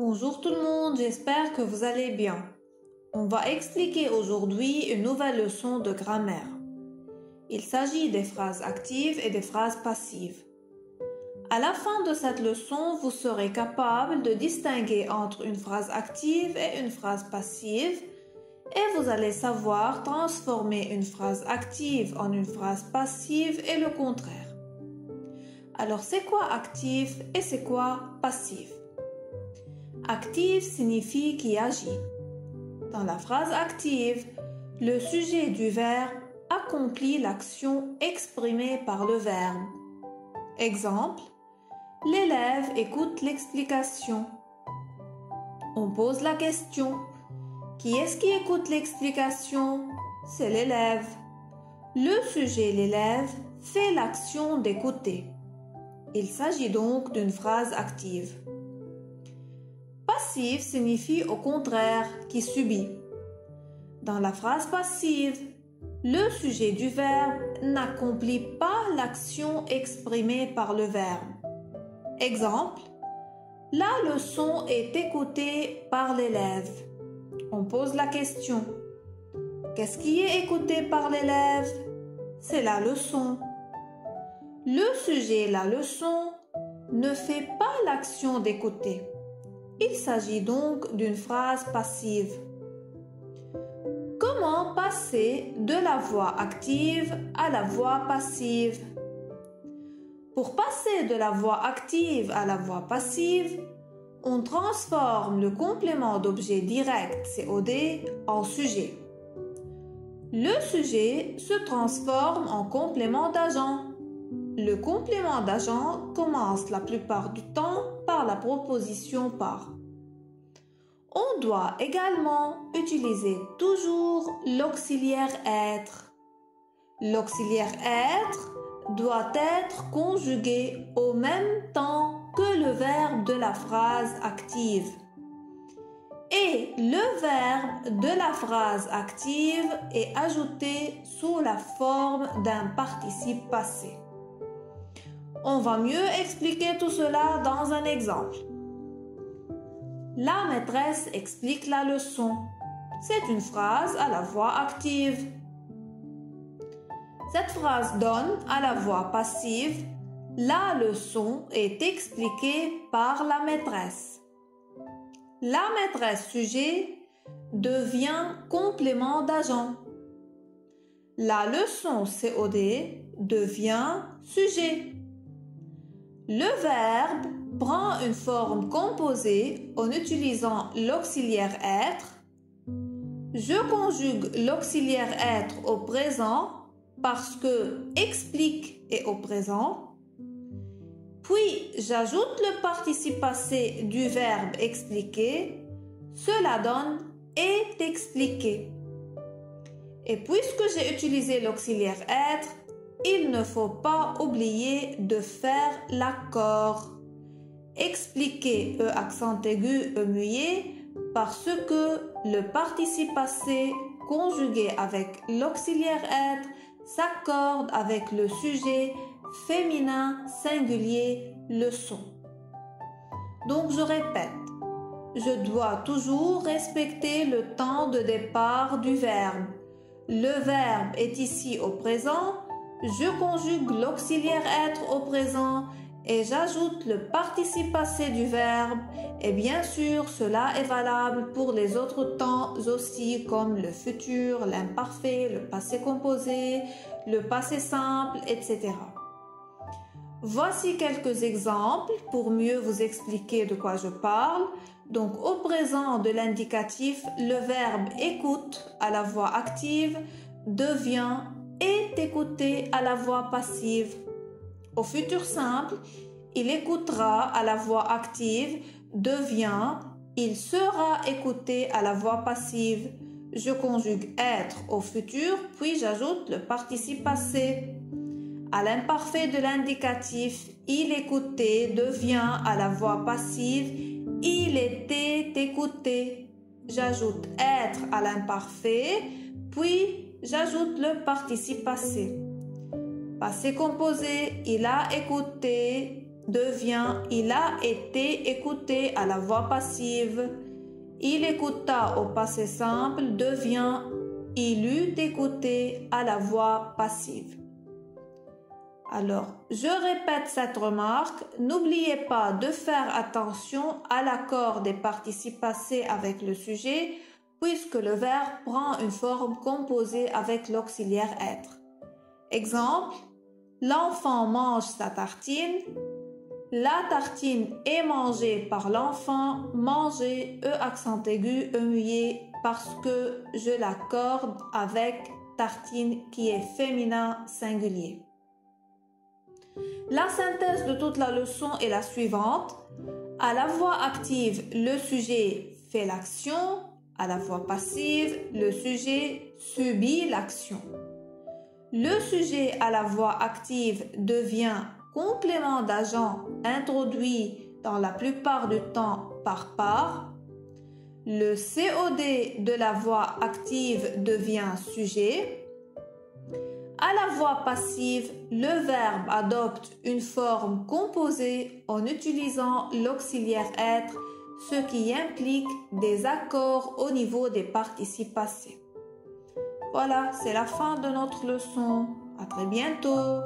Bonjour tout le monde, j'espère que vous allez bien. On va expliquer aujourd'hui une nouvelle leçon de grammaire. Il s'agit des phrases actives et des phrases passives. À la fin de cette leçon, vous serez capable de distinguer entre une phrase active et une phrase passive et vous allez savoir transformer une phrase active en une phrase passive et le contraire. Alors c'est quoi actif et c'est quoi passif? Active signifie qui agit. Dans la phrase active, le sujet du verbe accomplit l'action exprimée par le verbe. Exemple, l'élève écoute l'explication. On pose la question. Qui est-ce qui écoute l'explication? C'est l'élève. Le sujet, l'élève, fait l'action d'écouter. Il s'agit donc d'une phrase active. Passive signifie au contraire qui subit. Dans la phrase passive, le sujet du verbe n'accomplit pas l'action exprimée par le verbe. Exemple, la leçon est écoutée par l'élève. On pose la question. Qu'est-ce qui est écouté par l'élève? C'est la leçon. Le sujet, la leçon, ne fait pas l'action d'écouter. Il s'agit donc d'une phrase passive. Comment passer de la voix active à la voix passive? Pour passer de la voix active à la voix passive, on transforme le complément d'objet direct COD en sujet. Le sujet se transforme en complément d'agent. Le complément d'agent commence la plupart du temps par la proposition par. On doit également utiliser toujours l'auxiliaire être. L'auxiliaire être doit être conjugué au même temps que le verbe de la phrase active. Et le verbe de la phrase active est ajouté sous la forme d'un participe passé. On va mieux expliquer tout cela dans un exemple. La maîtresse explique la leçon. C'est une phrase à la voix active. Cette phrase donne à la voix passive « La leçon est expliquée par la maîtresse ». La maîtresse sujet devient complément d'agent. La leçon COD devient sujet. Le verbe prend une forme composée en utilisant l'auxiliaire être. Je conjugue l'auxiliaire être au présent parce que explique est au présent. Puis j'ajoute le participe passé du verbe expliquer. Cela donne est expliqué. Et puisque j'ai utilisé l'auxiliaire être, il ne faut pas oublier de faire l'accord. Expliquer E accent aigu E muet parce que le participe passé conjugué avec l'auxiliaire être s'accorde avec le sujet féminin singulier leçon. Donc je répète, je dois toujours respecter le temps de départ du verbe. Le verbe est ici au présent. Je conjugue l'auxiliaire être au présent et j'ajoute le participe passé du verbe. Et bien sûr, cela est valable pour les autres temps aussi comme le futur, l'imparfait, le passé composé, le passé simple, etc. Voici quelques exemples pour mieux vous expliquer de quoi je parle. Donc, au présent de l'indicatif, le verbe écoute à la voix active devient est écouté à la voix passive. Au futur simple, il écoutera à la voix active devient il sera écouté à la voix passive. Je conjugue être au futur puis j'ajoute le participe passé. À l'imparfait de l'indicatif, il écouté devient à la voix passive il était écouté. J'ajoute être à l'imparfait puis j'ajoute le participe passé. Passé composé, il a écouté, devient « Il a été écouté » à la voix passive. « Il écouta » au passé simple devient « Il eut écouté » à la voix passive. Alors, je répète cette remarque. N'oubliez pas de faire attention à l'accord des participes passés avec le sujet puisque le verbe prend une forme composée avec l'auxiliaire « être ». Exemple, l'enfant mange sa tartine. La tartine est mangée par l'enfant. Manger, E accent aigu, E muet, parce que je l'accorde avec tartine qui est féminin singulier. La synthèse de toute la leçon est la suivante. À la voix active, le sujet fait l'action. À la voix passive, le sujet subit l'action. Le sujet à la voix active devient complément d'agent introduit dans la plupart du temps par part. Le COD de la voix active devient sujet. À la voix passive, le verbe adopte une forme composée en utilisant l'auxiliaire être, ce qui implique des accords au niveau des participes passés. Voilà, c'est la fin de notre leçon. À très bientôt.